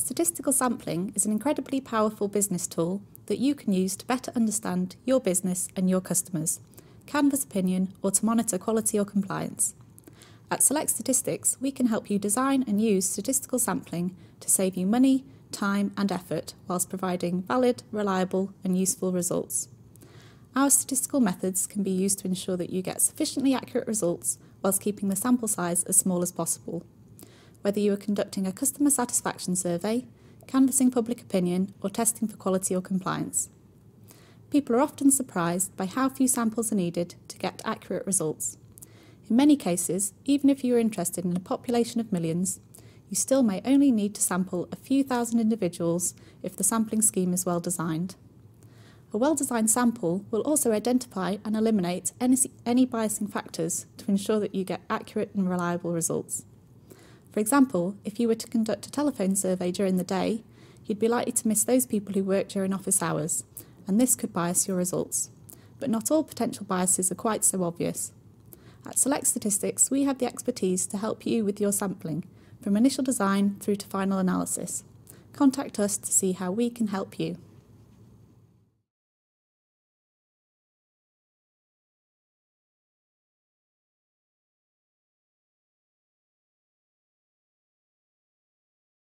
Statistical sampling is an incredibly powerful business tool that you can use to better understand your business and your customers, canvass opinion, or to monitor quality or compliance. At Select Statistics, we can help you design and use statistical sampling to save you money, time and effort whilst providing valid, reliable and useful results. Our statistical methods can be used to ensure that you get sufficiently accurate results whilst keeping the sample size as small as possible. Whether you are conducting a customer satisfaction survey, canvassing public opinion, or testing for quality or compliance. People are often surprised by how few samples are needed to get accurate results. In many cases, even if you are interested in a population of millions, you still may only need to sample a few thousand individuals if the sampling scheme is well designed. A well-designed sample will also identify and eliminate any biasing factors to ensure that you get accurate and reliable results. For example, if you were to conduct a telephone survey during the day, you'd be likely to miss those people who work during office hours, and this could bias your results. But not all potential biases are quite so obvious. At Select Statistics, we have the expertise to help you with your sampling, from initial design through to final analysis. Contact us to see how we can help you.